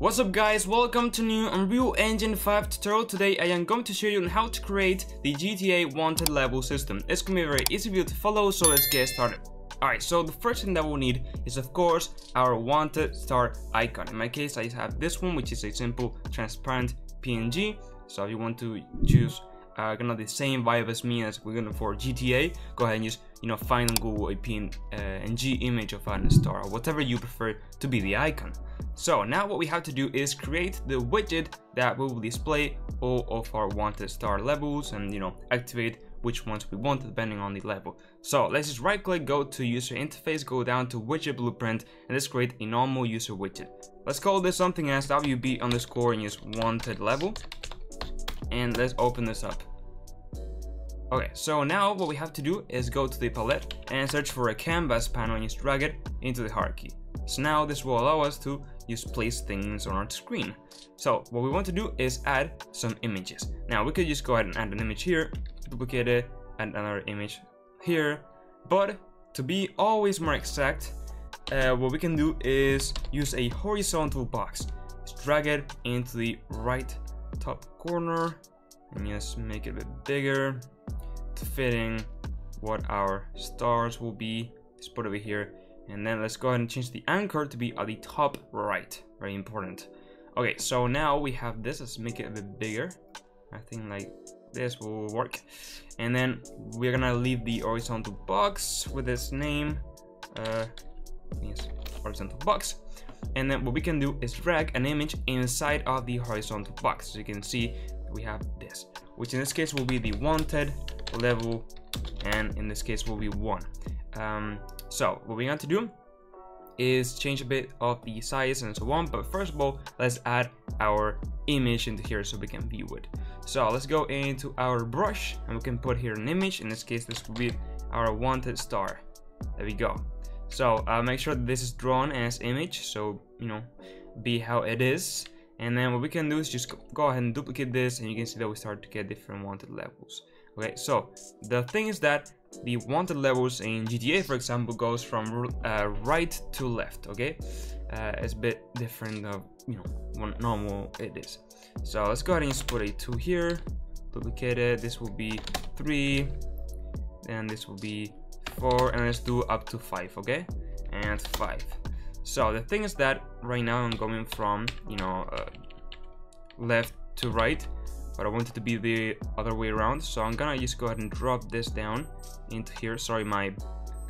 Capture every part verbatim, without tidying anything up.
What's up guys, welcome to new Unreal Engine five tutorial. Today I am going to show you on how to create the G T A wanted level system. It's going to be a very easy video to follow, so let's get started. Alright, so the first thing that we'll need is of course our wanted star icon. In my case I have this one, which is a simple transparent P N G, so if you want to choose uh, kind of the same vibe as me as we're going for G T A, go ahead and just, you know, find on Google a P N G image of an star or whatever you prefer to be the icon. So now what we have to do is create the widget that will display all of our wanted star levels and, you know, activate which ones we want depending on the level. So let's just right click, go to user interface, go down to widget blueprint, and let's create a normal user widget. Let's call this something as W B underscore and use wanted level, and let's open this up. Okay, so now what we have to do is go to the palette and search for a canvas panel and just drag it into the hierarchy. So now this will allow us to just place things on our screen. So what we want to do is add some images. Now we could just go ahead and add an image here, duplicate it, add another image here. But to be always more exact, uh, what we can do is use a horizontal box. Just drag it into the right top corner and just make it a bit bigger to fit in what our stars will be. Just put it over here. And then let's go ahead and change the anchor to be at the top right. Very important. Okay, so now we have this. Let's make it a bit bigger. I think like this will work. And then we're gonna leave the horizontal box with its name. Uh, yes, horizontal box. And then what we can do is drag an image inside of the horizontal box. So you can see we have this, which in this case will be the wanted level, and in this case will be one. Um, so what we want to do is change a bit of the size and so on, but first of all let's add our image into here so we can view it. So let's go into our brush and we can put here an image. In this case this will be our wanted star. There we go. So uh, make sure that this is drawn as image, so you know, be how it is. And then what we can do is just go ahead and duplicate this, and you can see that we start to get different wanted levels. Okay, so the thing is that the wanted levels in G T A, for example, goes from uh, right to left. Okay, uh, it's a bit different of, you know, what normal it is. So let's go ahead and just put a two here, duplicate it. This will be three, and this will be four, and let's do up to five. Okay, and five. So the thing is that right now I'm going from, you know, uh, left to right, but I want it to be the other way around. So I'm gonna just go ahead and drop this down into here. Sorry, my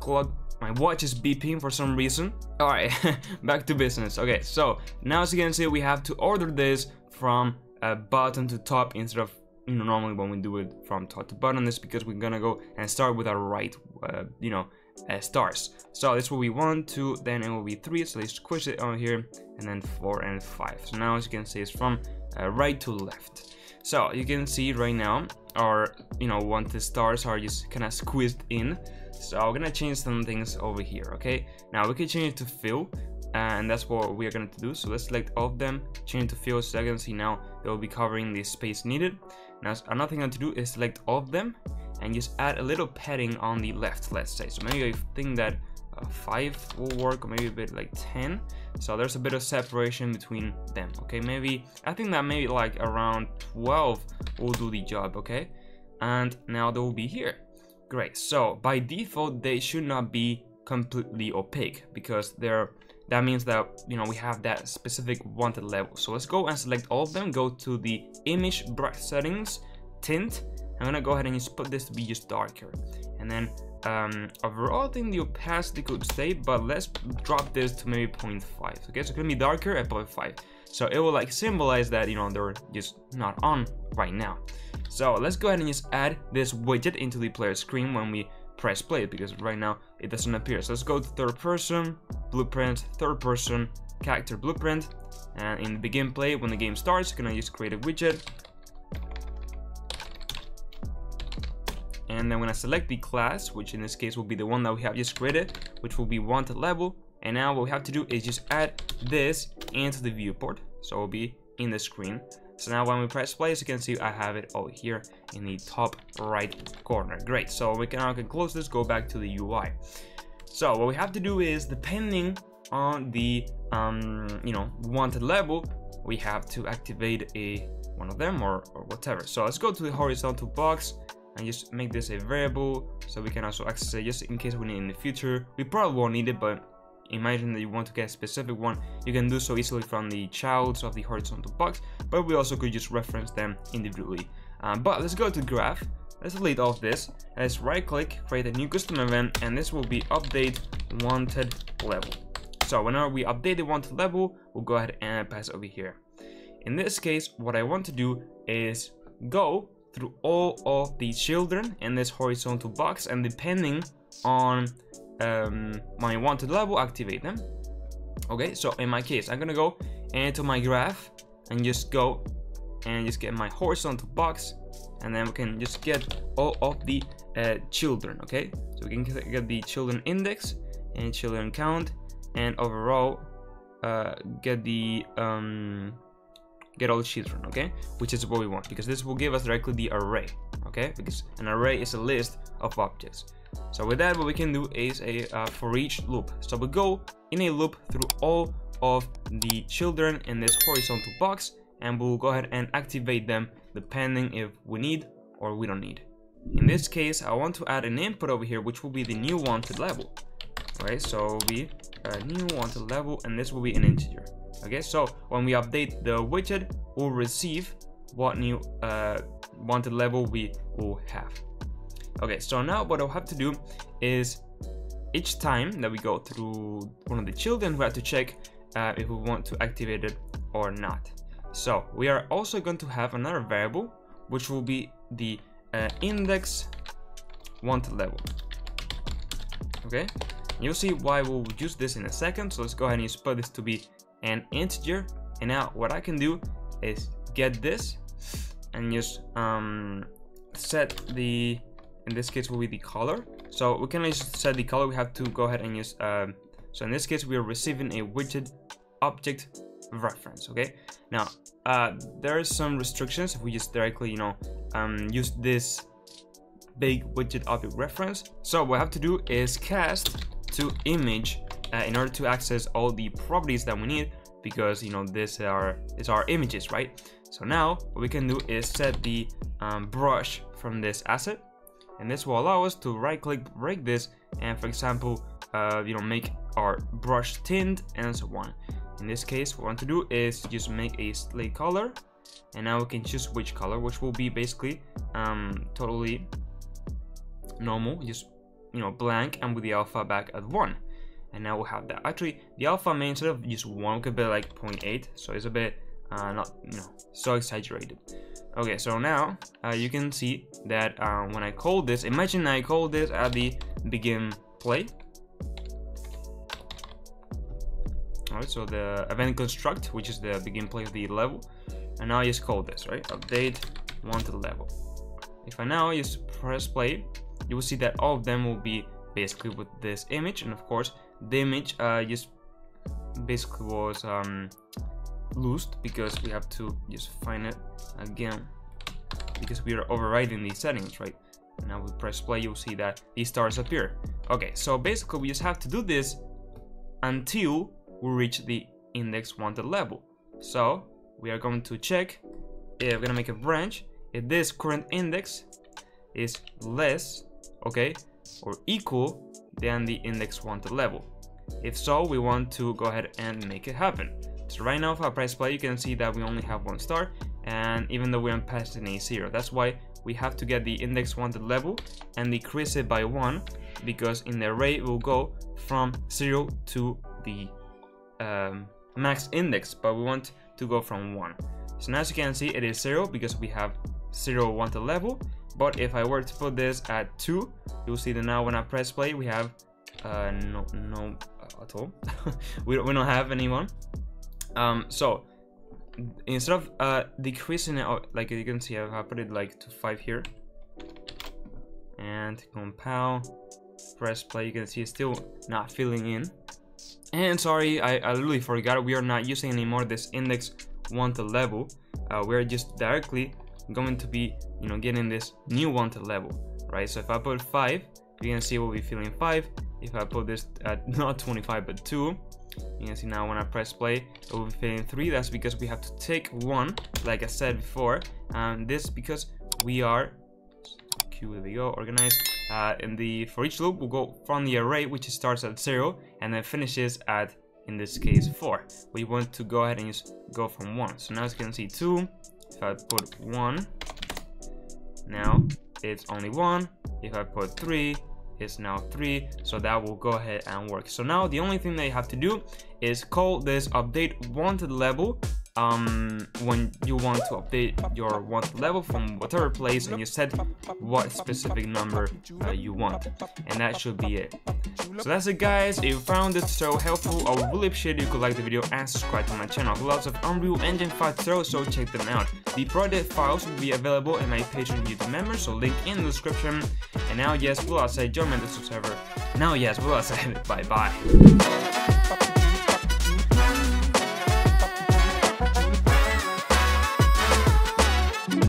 clock, my watch is beeping for some reason. All right, back to business. Okay, so now as you can see, we have to order this from uh, bottom to top instead of, you know, normally when we do it from top to bottom. This is because we're gonna go and start with our right, uh, you know, uh, stars. So that's what we want to. Then it will be three. So let's squish it on here, and then four and five. So now as you can see, it's from uh, right to left. So you can see right now our, you know, wanted stars are just kind of squeezed in. So I'm gonna change some things over here. Okay, now we can change it to fill, and that's what we are going to do. So let's select all of them, change it to fill, so you can see now it will be covering the space needed. Now another thing I have to do is select all of them and just add a little padding on the left, let's say. So maybe I think that uh, five will work, or maybe a bit like ten. So there's a bit of separation between them. Okay, maybe I think that maybe like around twelve will do the job. Okay, and now they will be here. Great. So by default they should not be completely opaque, because they're, that means that, you know, we have that specific wanted level. So let's go and select all of them, go to the image brush settings, tint. I'm gonna go ahead and just put this to be just darker, and then um overall I think the opacity could stay, but let's drop this to maybe zero point five. Okay, so it's gonna be darker at zero point five, so it will like symbolize that, you know, they're just not on right now. So let's go ahead and just add this widget into the player screen when we press play, because right now it doesn't appear. So let's go to third person blueprint, third person character blueprint, and in the begin play, when the game starts, you're gonna just create a widget. And then I'm gonna select the class, which in this case will be the one that we have just created, which will be wanted level. And now what we have to do is just add this into the viewport, so it'll be in the screen. So now when we press play, as you can see, I have it all here in the top right corner. Great. So we can now close this, go back to the U I. So what we have to do is, depending on the um, you know, wanted level, we have to activate a one of them or, or whatever. So let's go to the horizontal box and just make this a variable so we can also access it just in case we need it in the future. We probably won't need it, but imagine that you want to get a specific one, you can do so easily from the childs of the horizontal box, but we also could just reference them individually. Um, but let's go to graph, let's delete all of this, let's right click, create a new custom event, and this will be update wanted level. So whenever we update the wanted level, we'll go ahead and pass over here. In this case, what I want to do is go through all of the children in this horizontal box, and depending on um, my wanted level, activate them. Okay, so in my case, I'm gonna go into my graph and just go and just get my horizontal box, and then we can just get all of the uh, children. Okay, so we can get the children index and children count, and overall uh, get the um, get all the children, okay, which is what we want, because this will give us directly the array, okay, because an array is a list of objects. So with that, what we can do is a uh, for each loop. So we go in a loop through all of the children in this horizontal box, and we'll go ahead and activate them depending if we need or we don't need. In this case, I want to add an input over here, which will be the new wanted level. Okay, so it'll be a new wanted level, and this will be an integer. Okay, so when we update the widget, we'll receive what new uh, wanted level we will have. Okay, so now what I'll have to do is each time that we go through one of the children, we have to check uh, if we want to activate it or not. So we are also going to have another variable, which will be the uh, index wanted level. Okay, you'll see why we'll use this in a second. So let's go ahead and just put this to be an integer. And now what I can do is get this and just um, set the, in this case will be the color. So we can just set the color. We have to go ahead and just, um, so in this case, we are receiving a widget object reference. Okay, now uh there are some restrictions if we just directly, you know, um use this big widget object reference. So what I have to do is cast to image uh, in order to access all the properties that we need, because, you know, these are these are images, right? So now what we can do is set the um, brush from this asset, and this will allow us to right click, break this, and for example uh you know, make our brush tint and so on. In this case, what we want to do is just make a slate color, and now we can choose which color, which will be basically um, totally normal, just, you know, blank, and with the alpha back at one. And now we have that. Actually, the alpha may, instead of just one, could be like zero point eight, so it's a bit uh, not, you know, so exaggerated. Okay, so now uh, you can see that uh, when I call this, imagine I call this at the begin play. Alright, so the event construct, which is the begin play of the level, and now I just call this, right, update wanted level. If I now just press play, you will see that all of them will be basically with this image, and of course the image uh, just basically was um, loosed, because we have to just find it again, because we are overriding these settings, right? And now we press play, you'll see that these stars appear. Okay, so basically we just have to do this until we reach the index wanted level. So we are going to check if we're gonna make a branch if this current index is less, okay, or equal than the index wanted level. If so, we want to go ahead and make it happen. So right now, if I press play, you can see that we only have one star, and even though we are passing a zero, that's why we have to get the index wanted level and decrease it by one, because in the array it will go from zero to the Um, max index, but we want to go from one. So now, as you can see, it is zero because we have zero wanted level. But if I were to put this at two, you'll see that now when I press play, we have uh, no no uh, at all. we, don't, we don't have anyone. Um, so instead of uh, decreasing it, like you can see, I put it like to five here, and compile, press play. You can see it's still not filling in. And sorry, I, I literally forgot, we are not using anymore this index wanted level. Uh, we're just directly going to be, you know, getting this new wanted level, right? So if I put five, you can see we'll be filling five. If I put this at not twenty-five, but two, You can see now when I press play, it will be fading three. That's because we have to take one, like I said before, and this because we are, Q, there we go, organized. Uh, in the for each loop, we'll go from the array, which starts at zero and then finishes at, in this case, four. We want to go ahead and just go from one. So now as you can see, two. If I put one, now it's only one. If I put three, it's now three. So that will go ahead and work. So now the only thing that you have to do is call this update wanted level um when you want to update your wanted level from whatever place, and you set what specific number uh, you want, and that should be it. So that's it, guys. If you found it so helpful, I would really appreciate it if you could like the video and subscribe to my channel. Lots of Unreal Engine five tutorials, so check them out. The project files will be available in my Patreon YouTube members, so link in the description. And now yes, we'll outside, join my Discord server. Now yes, we'll outside. Bye bye.